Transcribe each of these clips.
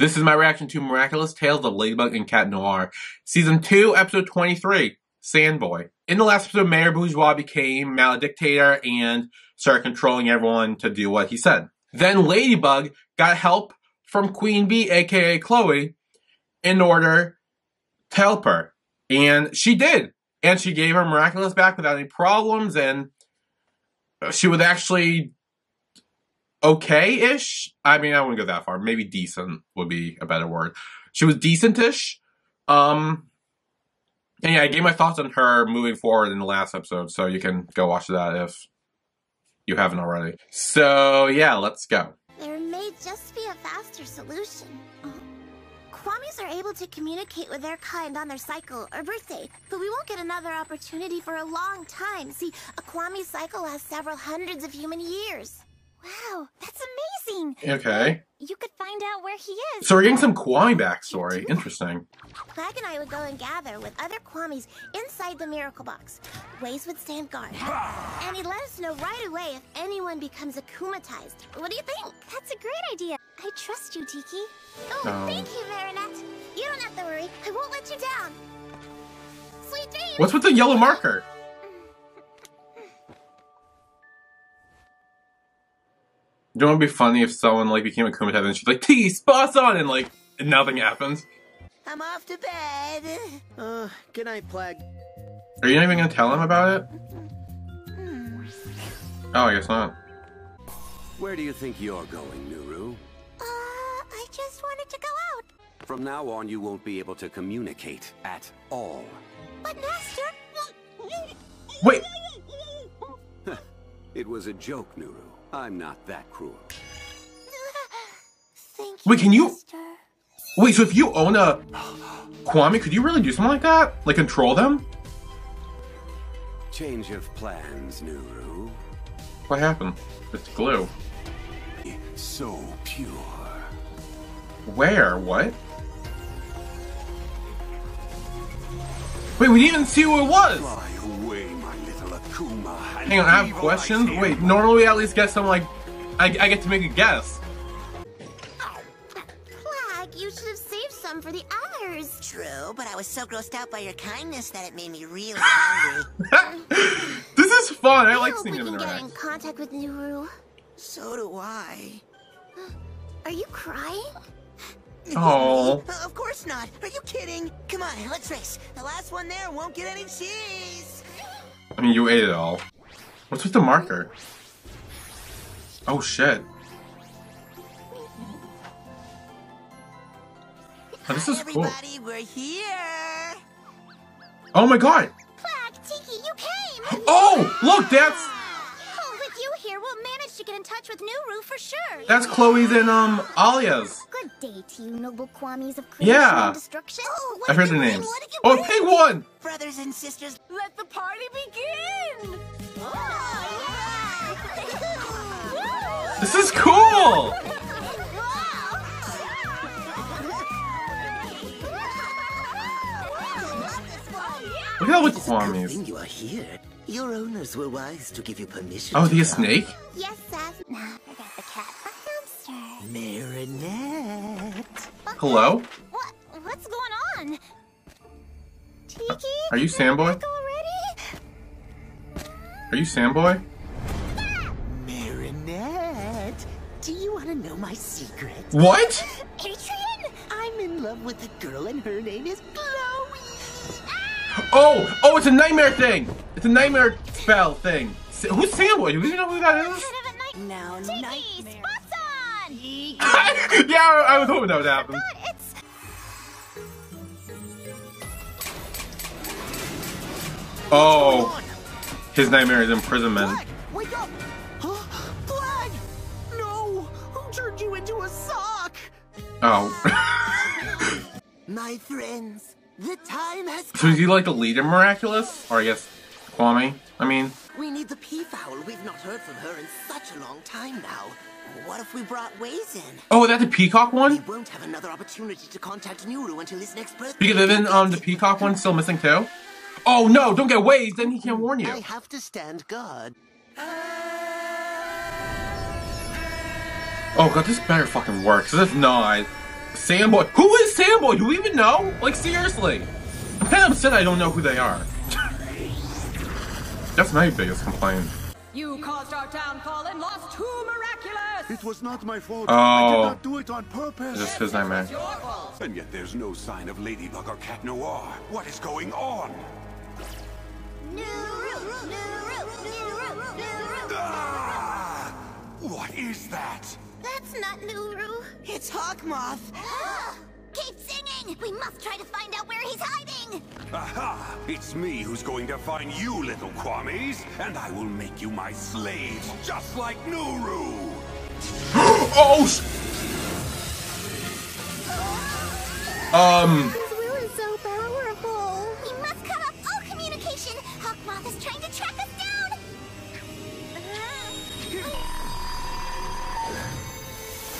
This is my reaction to Miraculous Tales of Ladybug and Cat Noir, Season 2, Episode 23, Sandboy. In the last episode, Mayor Bourgeois became maledictator and started controlling everyone to do what he said. Then Ladybug got help from Queen Bee, aka Chloe, in order to help her. And she did. And she gave her Miraculous back without any problems, and she was actually okay-ish. I mean, I wouldn't go that far. Maybe decent would be a better word. She was decent-ish. And yeah, I gave my thoughts on her moving forward in the last episode, so you can go watch that if you haven't already. So yeah, let's go. There may just be a faster solution. Kwamis are able to communicate with their kind on their cycle or birthday, but we won't get another opportunity for a long time. See, a Kwami cycle lasts several hundreds of human years. Wow, that's amazing! Okay. You could find out where he is. So we're getting some Kwami backstory. Interesting. Plagg and I would go and gather with other Kwamis inside the Miracle Box. Wayzz would stand guard. And he'd let us know right away if anyone becomes Akumatized. What do you think? That's a great idea. I trust you, Tikki. Oh, thank you, Marinette. You don't have to worry. I won't let you down. Sweet dreams. What's with the yellow marker? You know, it would be funny if someone, like, became a Akumatized and she's like, Tikki, spot on, and, like, nothing happens. I'm off to bed. Good night, Plagg. Are you not even gonna tell him about it? Oh, I guess not. Where do you think you're going, Nooroo? I just wanted to go out. From now on, you won't be able to communicate at all. But, Master... Wait! It was a joke, Nooroo. I'm not that cruel. Thank you, Master. Wait, so if you own a Kwami, could you really do something like that? Like control them? Change of plans, Nooroo. What happened? It's glue. It's so pure. Where? What? Wait, we didn't even see who it was! Fly away, my little Akuma. Hang on, I have questions? Wait, normally we at least get some, like, I get to make a guess. Plagg, you should have saved some for the others. True, but I was so grossed out by your kindness that it made me really hungry. This is fun, I like seeing him interact. I hope we can get in contact with Nooroo. So do I. Are you crying? Oh. Of course not. Are you kidding? Come on, let's race. The last one there won't get any cheese. I mean, you ate it all. What's with the marker? Oh, shit. Oh, this is cool. Everybody, we're here. Oh, my God. Plagg, Tikki, you came. Oh, look, that's... We'll manage to get in touch with Nooroo for sure. That's Chloe's and Alia's. Good day to you, noble Kwamis of creation and destruction. Oh, I've heard their names. Oh, pig one! Brothers and sisters, let the party begin! Oh, yeah. This is cool! Look at all the Kwamis. You are here. Your owners were wise to give you permission. Oh, the snake? Yes, sir. Nah, I got the cat. A hamster. Marinette. Hello? What's going on? Tikki? Are you Sandboy? Are you Sandboy? Ah! Marinette, do you want to know my secret? What? Adrien? I'm in love with a girl and her name is Chloe. Ah! Oh, it's a nightmare thing. It's a nightmare spell thing. Who's Sandboy? Do we know who that is? No, Tikki, spots on! Yeah, I was hoping that would happen. God, it's... Oh, his nightmare is imprisonment. Plagg, wake up! Huh? Plagg! No! Who turned you into a sock? Oh. My friends, the time has come. So is he like the leader Miraculous? Or I guess... Kwami, I mean. We need the peafowl. We've not heard from her in such a long time now. What if we brought Wayzz in? Oh, is that the peacock one? We won't have another opportunity to contact Nooroo until his next birthday. Because then the peacock one's still missing too? Oh no, don't get Wayzz, then he can't warn you. I have to stand guard. Oh god, this better fucking work, because if not, Sandboy. Who is Sandboy? Do we even know? Like, seriously. I'm kind of upset I don't know who they are. That's my biggest complaint. You caused our downfall and lost two Miraculous! It was not my fault. Oh. I did not do it on purpose. Just because I'm mad. And yet there's no sign of Ladybug or Cat Noir. What is going on? Ah! What is that? That's not Nooroo. It's Hawk Moth. Keep singing! We must try to find out where he's hiding! Aha! It's me who's going to find you, little Kwamis, and I will make you my slaves, just like Nooroo! Oh! His will is so powerful. We must cut off all communication! Hawk Moth is trying to track us down!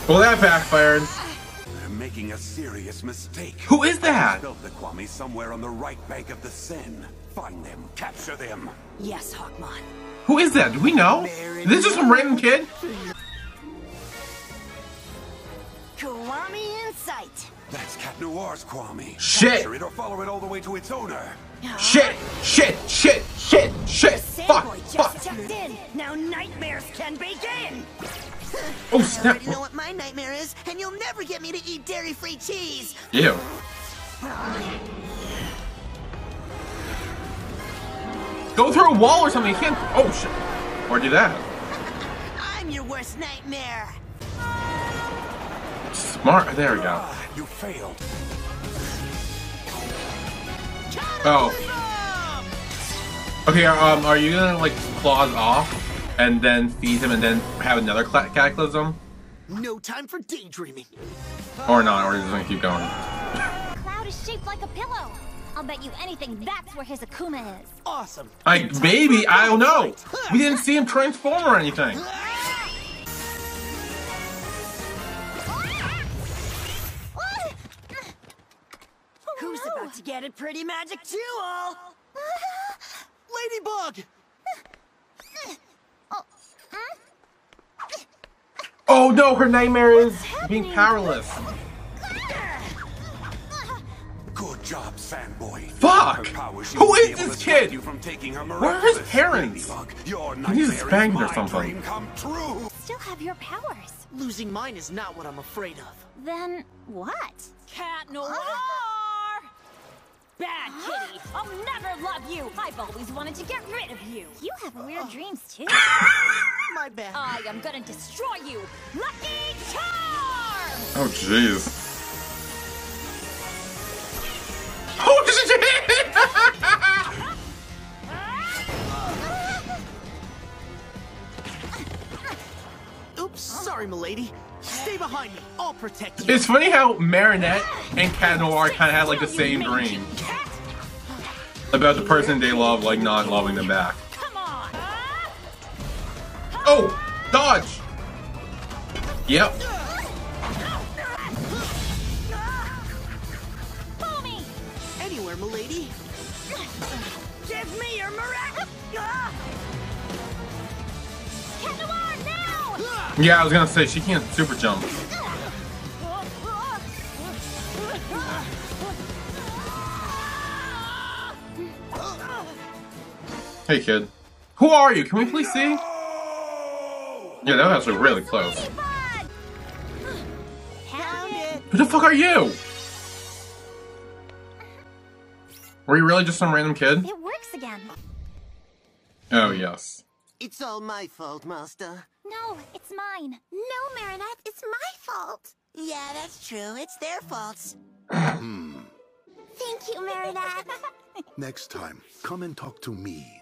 Well, that backfired. Making a serious mistake. Who is that? Built the Kwami somewhere on the right bank of the Seine. Find them, capture them. Yes, Hawkman. Who is that? Do we know? Marinette. This is some random kid. Kwami in sight. That's Cat Noir's Kwami. Shit. Capture it or follow it all the way to its owner. Shit! Shit! Shit! Shit! Shit! Fuck! Fuck! Now nightmares can begin. Oh snap! I already know what my nightmare is, and you'll never get me to eat dairy-free cheese. Ew. Go through a wall or something. You can't. Oh shit! Or do that. I'm your worst nightmare. Smart. There we go. You failed. Oh. Okay. Are you gonna like claws off? And then feed him and then have another cataclysm? No time for daydreaming. Or not, or he's just gonna keep going. Cloud is shaped like a pillow. I'll bet you anything that's where his Akuma is. Awesome. Like, maybe, I don't know. We didn't see him transform or anything. Who's about to get it pretty magic too, all? Ladybug! Oh no, her nightmare is being powerless. Good job, Sandboy. Fuck! Who is this kid? Where are his parents? He just spanked or something. Still have your powers. Losing mine is not what I'm afraid of. Then what? Cat Noir! Bad kitty! I'll never love you! I've always wanted to get rid of you! You have weird dreams too. My bad. I am gonna destroy you! Lucky Charm! Oh jeez. Oh shit! Oops, sorry m'lady. Stay behind me, I'll protect you. It's funny how Marinette and Cat Noir kind of had like the same dream. About the person they love, like not loving them back. Come on. Oh! Dodge! Yep. Anywhere, m'lady. Give me your Marat! Cat Noir now! Yeah, I was gonna say, she can't super jump. Hey kid. Who are you? Can we please see? Yeah, that was actually really close. Who the fuck are you? Were you really just some random kid? It works again. Oh yes. It's all my fault, Master. No, it's mine. No, Marinette, it's my fault. Yeah, that's true. It's their faults. Thank you, Marinette. Next time, come and talk to me.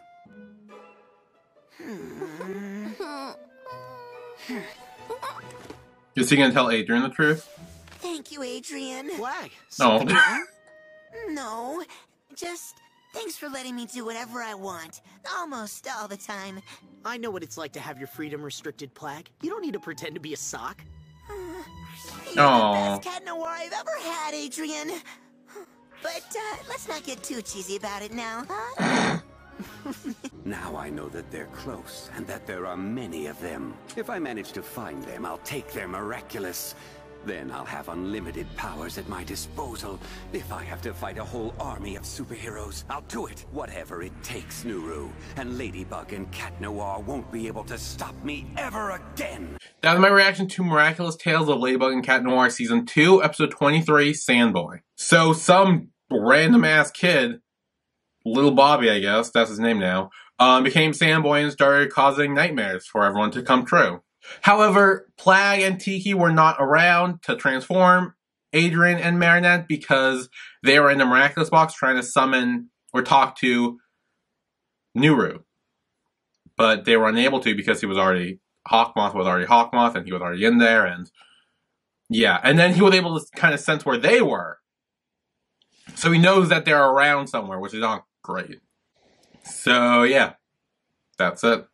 Is he gonna tell Adrien the truth? Thank you, Adrien. Plagg. No. No, just thanks for letting me do whatever I want, almost all the time. I know what it's like to have your freedom restricted, Plagg. You don't need to pretend to be a sock. You're the best Cat Noir I've ever had, Adrien. But let's not get too cheesy about it now, huh? Now I know that they're close and that there are many of them. If I manage to find them, I'll take their Miraculous. Then I'll have unlimited powers at my disposal. If I have to fight a whole army of superheroes, I'll do it. Whatever it takes, Nooroo. And Ladybug and Cat Noir won't be able to stop me ever again. That was my reaction to Miraculous Tales of Ladybug and Cat Noir Season 2, Episode 23, Sandboy. So some random-ass kid, Little Bobby, I guess, that's his name now, became Sandboy and started causing nightmares for everyone to come true. However, Plagg and Tikki were not around to transform Adrien and Marinette because they were in the Miraculous Box trying to summon or talk to Nooroo. But they were unable to because he was already, Hawk Moth was already Hawk Moth and he was already in there, and yeah. And then he was able to kind of sense where they were. So he knows that they're around somewhere, which is not great. So yeah, that's it.